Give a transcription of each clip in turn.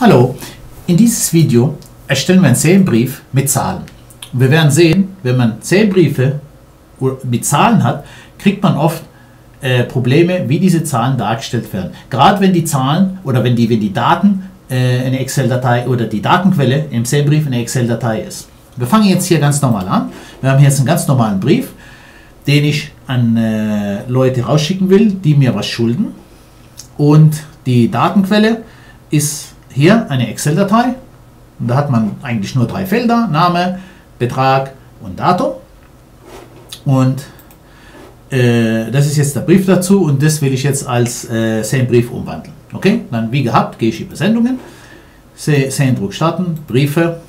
Hallo, in dieses Video erstellen wir einen Serienbrief mit Zahlen. Und wir werden sehen, wenn man Serienbriefe mit Zahlen hat, kriegt man oft Probleme, wie diese Zahlen dargestellt werden. Gerade wenn die Zahlen oder wenn die Daten eine Excel-Datei oder die Datenquelle im Serienbrief eine Excel-Datei ist. Wir fangen jetzt hier ganz normal an. Wir haben jetzt einen ganz normalen Brief, den ich an Leute rausschicken will, die mir was schulden. Und die Datenquelle ist hier eine Excel-Datei. Und da hat man eigentlich nur drei Felder: Name, Betrag und Datum. Und das ist jetzt der Brief dazu und das will ich jetzt als Serienbrief umwandeln. Okay, dann wie gehabt gehe ich über Sendungen, Seriendruck starten, Briefe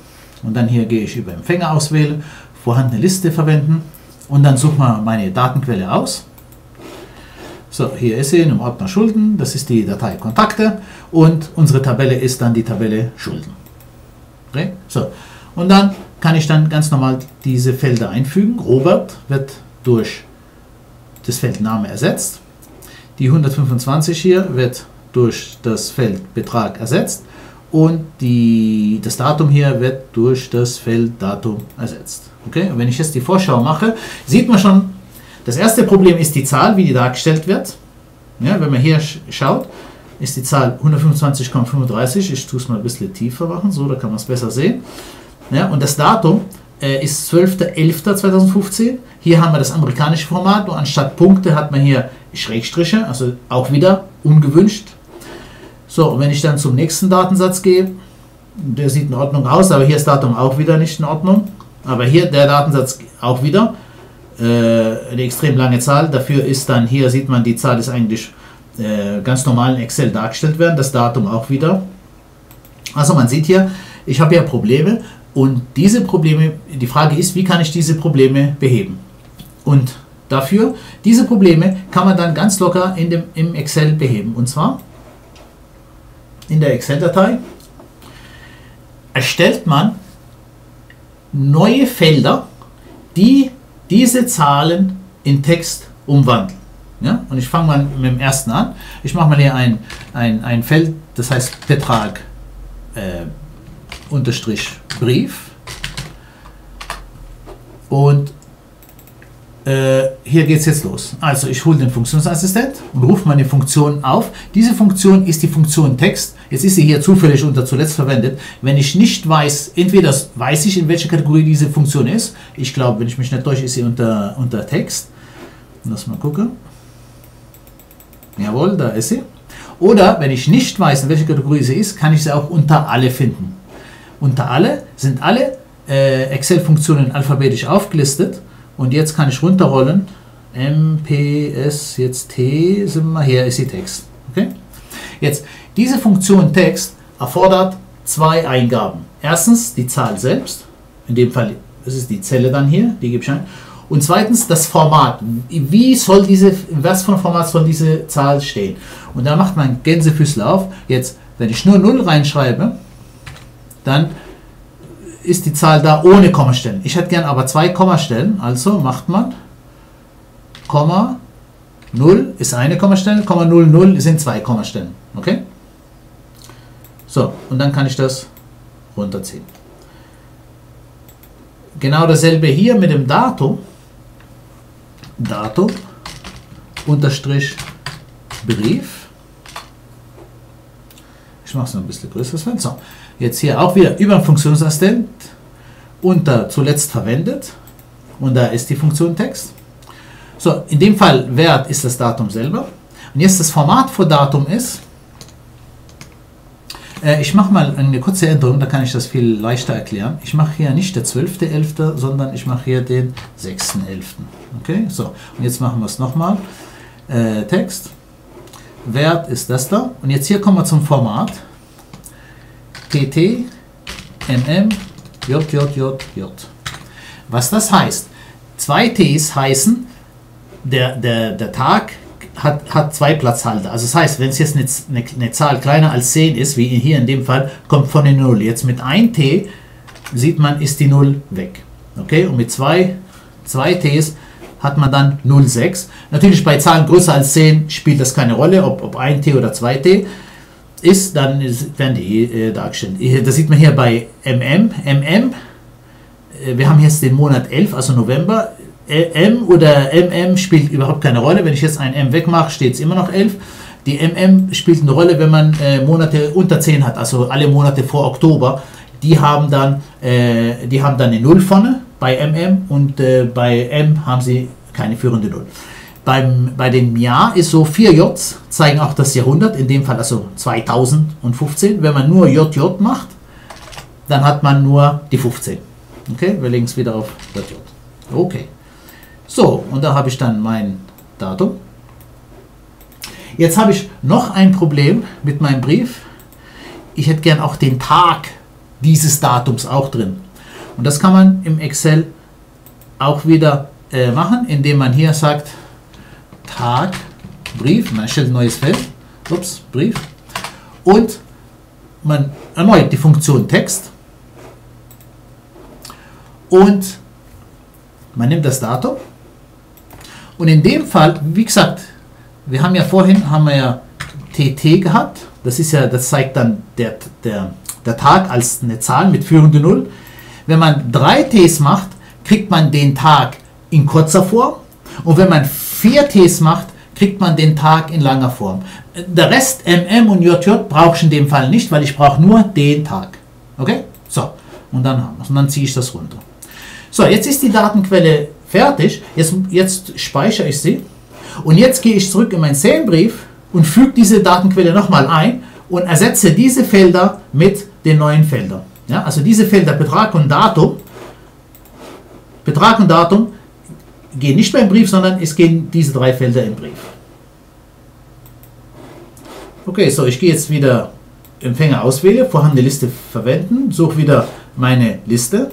und dann hier gehe ich über Empfänger auswählen, vorhandene Liste verwenden und dann suche mal meine Datenquelle aus. So, hier ist sie im Ordner Schulden, das ist die Datei Kontakte und unsere Tabelle ist dann die Tabelle Schulden. Okay, so. Und dann kann ich dann ganz normal diese Felder einfügen. Robert wird durch das Feld Name ersetzt. Die 125 hier wird durch das Feld Betrag ersetzt und das Datum hier wird durch das Feld Datum ersetzt. Okay? Und wenn ich jetzt die Vorschau mache, sieht man schon, das erste Problem ist die Zahl, wie die dargestellt wird. Ja, wenn man hier schaut, ist die Zahl 125,35. Ich tue es mal ein bisschen tiefer machen, so, da kann man es besser sehen. Ja, und das Datum ist 12.11.2015. Hier haben wir das amerikanische Format und anstatt Punkte hat man hier Schrägstriche, also auch wieder ungewünscht. So, und wenn ich dann zum nächsten Datensatz gehe, der sieht in Ordnung aus, aber hier ist das Datum auch wieder nicht in Ordnung. Aber hier der Datensatz auch wieder, eine extrem lange Zahl. Dafür ist dann, hier sieht man, die Zahl ist eigentlich ganz normal in Excel dargestellt werden, das Datum auch wieder. Also man sieht hier, ich habe ja Probleme. Und diese Probleme, die Frage ist, wie kann ich diese Probleme beheben? Und dafür, diese Probleme kann man dann ganz locker im Excel beheben. Und zwar in der Excel-Datei erstellt man neue Felder, die diese Zahlen in Text umwandeln. Ja? Und ich fange mal mit dem ersten an. Ich mache mal hier ein Feld, das heißt Betrag unterstrich Brief und hier geht es jetzt los. Also ich hole den Funktionsassistent und rufe meine Funktion auf. Diese Funktion ist die Funktion Text. Jetzt ist sie hier zufällig unter zuletzt verwendet. Wenn ich nicht weiß, entweder weiß ich, in welcher Kategorie diese Funktion ist. Ich glaube, wenn ich mich nicht täusche, ist sie unter Text. Lass mal gucken. Jawohl, da ist sie. Oder wenn ich nicht weiß, in welcher Kategorie sie ist, kann ich sie auch unter alle finden. Unter alle sind alle Excel-Funktionen alphabetisch aufgelistet und jetzt kann ich runterrollen. M, P, S, jetzt T, sind wir hier, ist die Text. Okay? Jetzt, diese Funktion Text erfordert zwei Eingaben. Erstens die Zahl selbst, in dem Fall, das ist die Zelle dann hier, die gebe ich ein. Und zweitens das Format. Was für ein Format soll diese Zahl stehen? Und da macht man Gänsefüßler auf. Jetzt, wenn ich nur 0 reinschreibe, dann ist die Zahl da ohne Kommastellen. Ich hätte gern aber 2 Kommastellen, also macht man Komma 0 ist eine Kommastelle, Komma 0, 0 sind 2 Kommastellen. Okay? So, und dann kann ich das runterziehen. Genau dasselbe hier mit dem Datum. Datum unterstrich Brief. Ich mache es noch ein bisschen größeres Fenster. So. Jetzt hier auch wieder über den Funktionsassistent unter zuletzt verwendet und da ist die Funktion Text. So, in dem Fall Wert ist das Datum selber und jetzt das Format für Datum ist, ich mache mal eine kurze Änderung, da kann ich das viel leichter erklären. Ich mache hier nicht der 12.11., sondern ich mache hier den 6.11. Okay, so, und jetzt machen wir es nochmal. Text, Wert ist das da und jetzt hier kommen wir zum Format. TT, MM, JJJJ. Was das heißt? 2 Ts heißen, der Tag hat 2 Platzhalter. Also das heißt, wenn es jetzt eine Zahl kleiner als 10 ist, wie hier in dem Fall, kommt von den 0. Jetzt mit 1 T sieht man, ist die 0 weg. Okay? Und mit 2 Ts hat man dann 0,6. Natürlich bei Zahlen größer als 10 spielt das keine Rolle, ob 1 T oder 2 T. ist, dann werden die dargestellt. Das sieht man hier bei MM. Wir haben jetzt den Monat 11, also November. M oder MM spielt überhaupt keine Rolle. Wenn ich jetzt ein M wegmache, steht es immer noch 11. Die MM spielt eine Rolle, wenn man Monate unter 10 hat, also alle Monate vor Oktober. Die haben dann eine 0 vorne bei MM und bei M haben sie keine führende 0. Bei dem Jahr ist so 4 Js zeigen auch das Jahrhundert, in dem Fall also 2015. Wenn man nur JJ macht, dann hat man nur die 15. Okay, wir legen es wieder auf JJ. Okay. So, und da habe ich dann mein Datum. Jetzt habe ich noch ein Problem mit meinem Brief. Ich hätte gern auch den Tag dieses Datums auch drin. Und das kann man im Excel auch wieder machen, indem man hier sagt, Tag, Brief, man stellt ein neues Feld, ups, Brief, und man erneuert die Funktion Text und man nimmt das Datum und in dem Fall, wie gesagt, wir haben ja vorhin, TT gehabt, das ist ja, das zeigt dann der Tag als eine Zahl mit führende 0. Wenn man 3 Ts macht, kriegt man den Tag in kurzer Form und wenn man 4 Ts macht, kriegt man den Tag in langer Form. Der Rest MM und JJ brauche ich in dem Fall nicht, weil ich brauche nur den Tag. Okay? So, und dann haben wir es. Und dann ziehe ich das runter. So, jetzt ist die Datenquelle fertig. Jetzt speichere ich sie. Und jetzt gehe ich zurück in meinen Zählenbrief und füge diese Datenquelle nochmal ein und ersetze diese Felder mit den neuen Feldern. Ja, also diese Felder Betrag und Datum gehen nicht mehr im Brief, sondern es gehen diese 3 Felder im Brief. Okay, so ich gehe jetzt wieder Empfänger auswähle, vorhandene Liste verwenden, suche wieder meine Liste,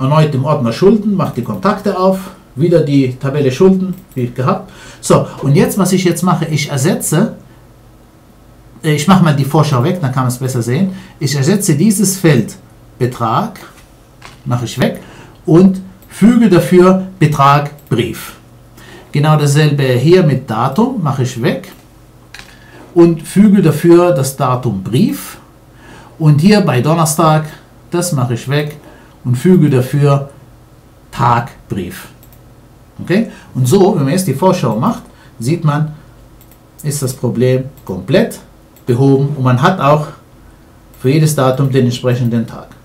erneut im Ordner Schulden, mache die Kontakte auf, wieder die Tabelle Schulden, wie gehabt. So, und jetzt, was ich jetzt mache, ich ersetze, ich mache mal die Vorschau weg, dann kann man es besser sehen, ich ersetze dieses Feld Betrag, mache ich weg und füge dafür Betrag Brief. Genau dasselbe hier mit Datum mache ich weg und füge dafür das Datum Brief und hier bei Donnerstag, das mache ich weg und füge dafür Tag Brief. Okay? Und so, wenn man jetzt die Vorschau macht, sieht man, ist das Problem komplett behoben und man hat auch für jedes Datum den entsprechenden Tag.